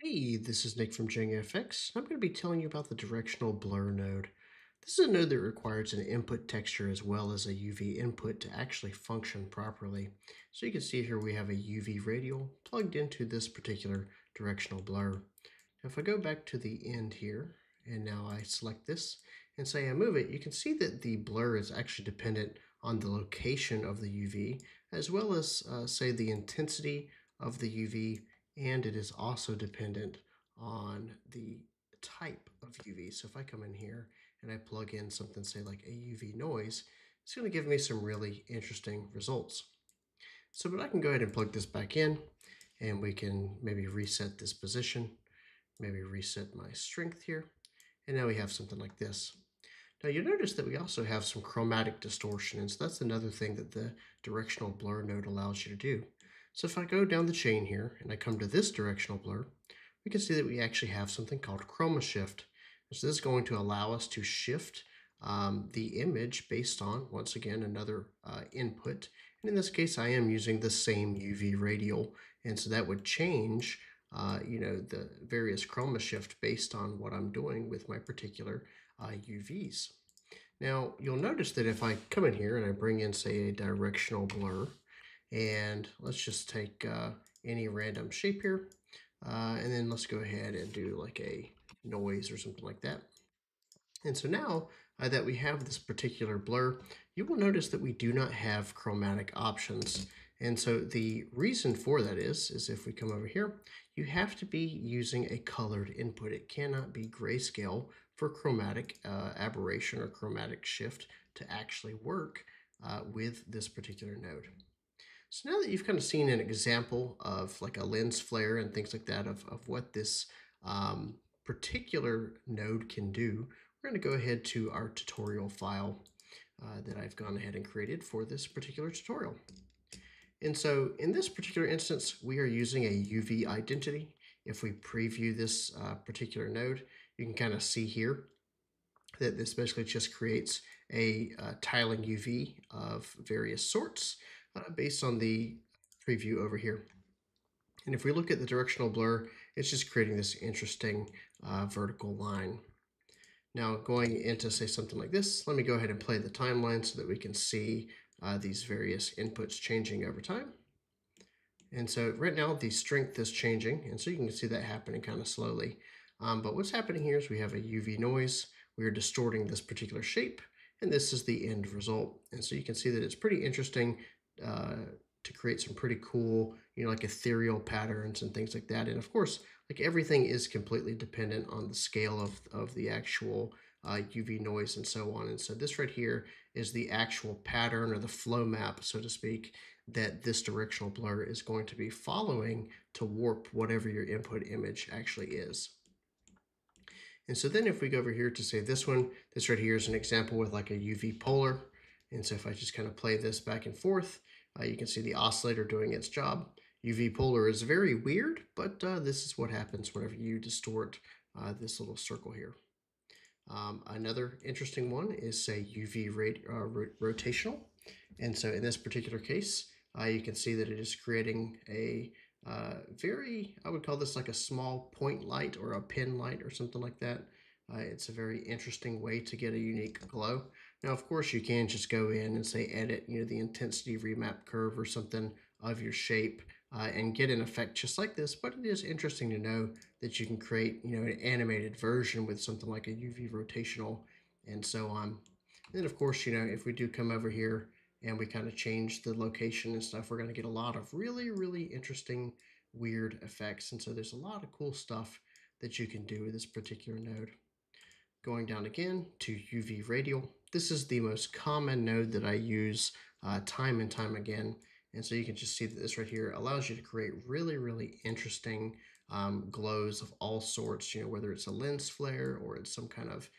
Hey, this is Nick from JangaFX. I'm going to be telling you about the directional blur node. This is a node that requires an input texture as well as a UV input to actually function properly. So you can see here we have a UV radial plugged into this particular directional blur. Now if I go back to the end here and now I select this and say I move it, you can see that the blur is actually dependent on the location of the UV as well as say the intensity of the UV, and it is also dependent on the type of UV. So if I come in here and I plug in something, say like a UV noise, it's going to give me some really interesting results. So, but I can go ahead and plug this back in and we can maybe reset this position, maybe reset my strength here. And now we have something like this. Now you'll notice that we also have some chromatic distortion. And so that's another thing that the directional blur node allows you to do. So if I go down the chain here and I come to this directional blur, we can see that we actually have something called chroma shift. So this is going to allow us to shift the image based on, once again, another input. And in this case, I am using the same UV radial. And so that would change the various chroma shift based on what I'm doing with my particular UVs. Now, you'll notice that if I come in here and I bring in, say, a directional blur, and let's just take any random shape here, and then let's go ahead and do like a noise or something like that. And so now that we have this particular blur, you will notice that we do not have chromatic options. And so the reason for that is if we come over here, you have to be using a colored input. It cannot be grayscale for chromatic aberration or chromatic shift to actually work with this particular node. So now that you've kind of seen an example of like a lens flare and things like that of what this particular node can do, we're going to go ahead to our tutorial file that I've gone ahead and created for this particular tutorial. And so in this particular instance, we are using a UV identity. If we preview this particular node, you can kind of see here that this basically just creates a tiling UV of various sorts based on the preview over here. And if we look at the directional blur, it's just creating this interesting vertical line. Now going into, say, something like this, let me go ahead and play the timeline so that we can see these various inputs changing over time. And so right now the strength is changing, and so you can see that happening kind of slowly. But what's happening here is we have a UV noise. We are distorting this particular shape, and this is the end result. And so you can see that it's pretty interesting to create some pretty cool, like ethereal patterns and things like that. And of course, like everything is completely dependent on the scale of the actual UV noise and so on. And so this right here is the actual pattern or the flow map, so to speak, that this directional blur is going to be following to warp whatever your input image actually is. And so then if we go over here to say this one, this right here is an example with like a UV polar. And so if I just kind of play this back and forth, you can see the oscillator doing its job. UV polar is very weird, but this is what happens whenever you distort this little circle here. Another interesting one is, say, UV rotational. And so in this particular case, you can see that it is creating a I would call this like a small point light or a pin light or something like that. It's a very interesting way to get a unique glow. Now, of course, you can just go in and say edit, the intensity remap curve or something of your shape and get an effect just like this. But it is interesting to know that you can create, an animated version with something like a UV rotational and so on. And then, of course, if we do come over here and we kind of change the location and stuff, we're going to get a lot of really, really interesting, weird effects. And so there's a lot of cool stuff that you can do with this particular node. Going down again to UV radial. This is the most common node that I use time and time again. And so you can just see that this right here allows you to create really, really interesting glows of all sorts, whether it's a lens flare or it's some kind of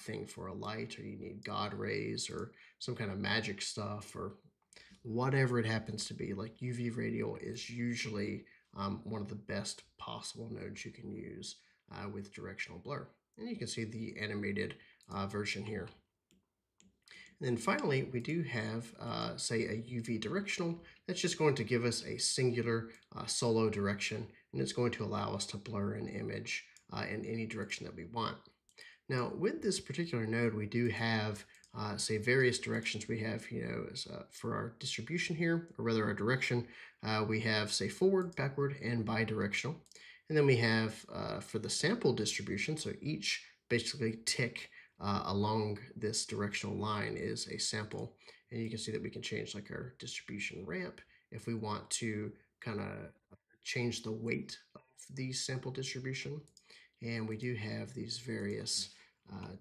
thing for a light, or you need God rays or some kind of magic stuff or whatever it happens to be. Like UV radial is usually one of the best possible nodes you can use with directional blur. And you can see the animated version here. And then finally, we do have, say, a UV directional. That's just going to give us a singular solo direction. and it's going to allow us to blur an image in any direction that we want. Now, with this particular node, we do have, say, various directions. We have, for our distribution here, or rather our direction, we have, say, forward, backward, and bidirectional. And then we have, for the sample distribution, so each basically tick along this directional line is a sample. And you can see that we can change, like, our distribution ramp if we want to kind of change the weight of the sample distribution. And we do have these various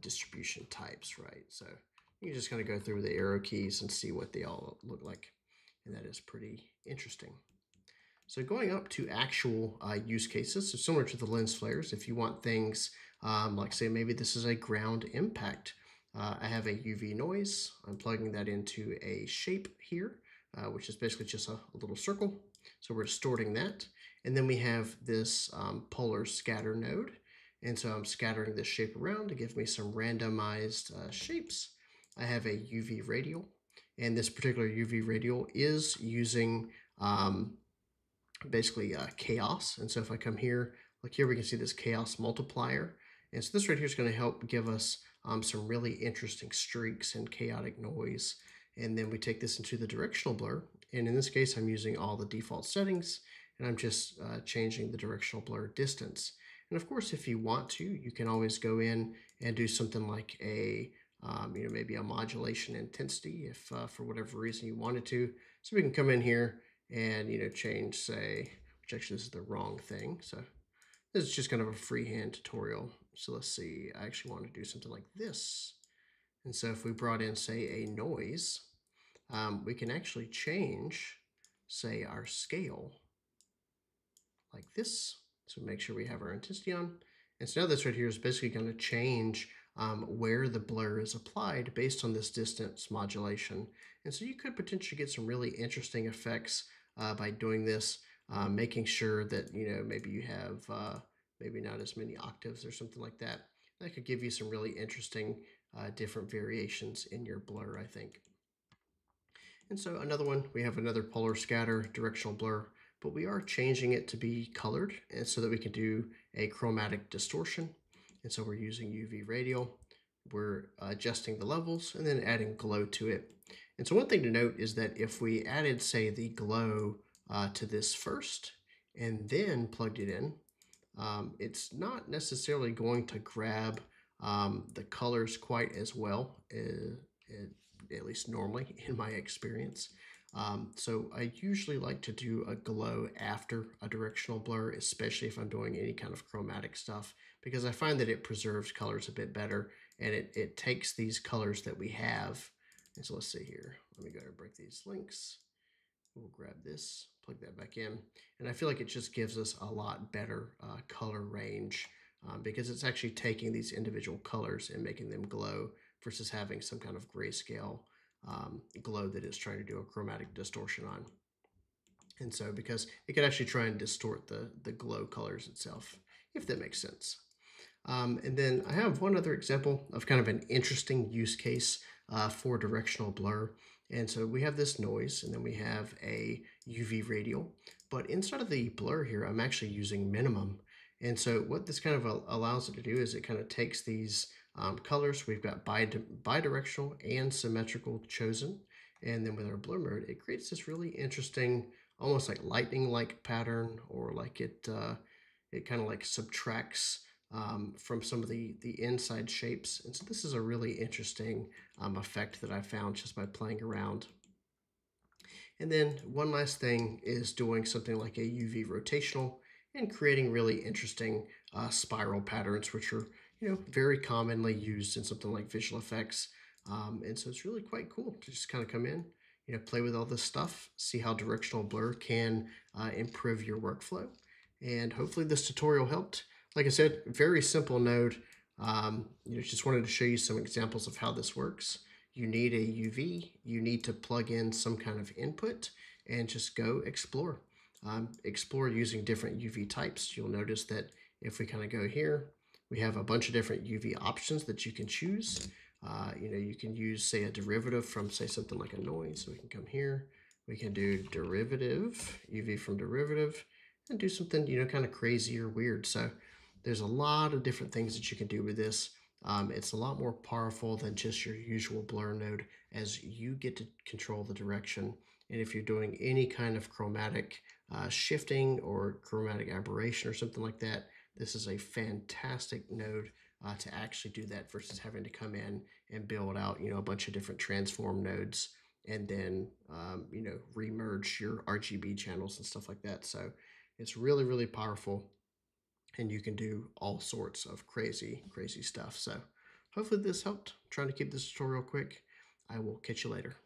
distribution types, right? So you just kind of go through the arrow keys and see what they all look like. And that is pretty interesting. So going up to actual use cases, so similar to the lens flares, if you want things like, say, maybe this is a ground impact. I have a UV noise. I'm plugging that into a shape here, which is basically just a little circle. So we're distorting that. And then we have this polar scatter node. And so I'm scattering this shape around to give me some randomized shapes. I have a UV radial, and this particular UV radial is using basically chaos. And so if I come here, like here, we can see this chaos multiplier. And so this right here is going to help give us some really interesting streaks and chaotic noise. And then we take this into the directional blur. And in this case, I'm using all the default settings, and I'm just changing the directional blur distance. And of course, if you want to, you can always go in and do something like a, maybe a modulation intensity if for whatever reason you wanted to. So we can come in here and, change, say, which actually this is the wrong thing. So this is just kind of a freehand tutorial. So let's see, I actually want to do something like this. And so if we brought in, say, a noise, we can actually change, say, our scale like this. So make sure we have our intensity on. And so now this right here is basically going to change where the blur is applied based on this distance modulation. And so you could potentially get some really interesting effects by doing this, making sure that, maybe you have maybe not as many octaves or something like that. That could give you some really interesting different variations in your blur, I think. And so another one, we have another polar scatter directional blur, but we are changing it to be colored, and so that we can do a chromatic distortion. And so we're using UV radial, we're adjusting the levels, and then adding glow to it. And so one thing to note is that if we added, say, the glow to this first, and then plugged it in, it's not necessarily going to grab the colors quite as well, at least normally in my experience. So I usually like to do a glow after a directional blur, especially if I'm doing any kind of chromatic stuff, because I find that it preserves colors a bit better, and it takes these colors that we have. And so let's see here, let me go ahead and break these links. We'll grab this, plug that back in. And I feel like it just gives us a lot better color range because it's actually taking these individual colors and making them glow versus having some kind of grayscale glow that it's trying to do a chromatic distortion on. And so because it could actually try and distort the glow colors itself, if that makes sense. And then I have one other example of kind of an interesting use case for directional blur. And so we have this noise, and then we have a UV radial, but inside of the blur here, I'm actually using minimum. And so what this kind of allows it to do is it kind of takes these colors. We've got bidirectional and symmetrical chosen. And then with our blur mode, it creates this really interesting, almost like lightning-like pattern, or like it kind of like subtracts from some of the inside shapes. And so this is a really interesting effect that I found just by playing around. And then one last thing is doing something like a UV rotational and creating really interesting spiral patterns, which are very commonly used in something like visual effects. And so it's really quite cool to just kind of come in, play with all this stuff, see how directional blur can improve your workflow. And hopefully this tutorial helped. Like I said, very simple node. Just wanted to show you some examples of how this works. You need a UV, you need to plug in some kind of input, and just go explore. Explore using different UV types. You'll notice that if we kind of go here, we have a bunch of different UV options that you can choose. You can use, say, a derivative from, say, something like a noise. So we can come here, we can do derivative, UV from derivative, and do something, you know, kind of crazy or weird. So there's a lot of different things that you can do with this. It's a lot more powerful than just your usual blur node, as you get to control the direction. And if you're doing any kind of chromatic shifting or chromatic aberration or something like that, this is a fantastic node to actually do that, versus having to come in and build out, you know, a bunch of different transform nodes and then, you know, remerge your RGB channels and stuff like that. So it's really, really powerful. And you can do all sorts of crazy, crazy stuff. So hopefully this helped. I'm trying to keep this tutorial quick. I will catch you later.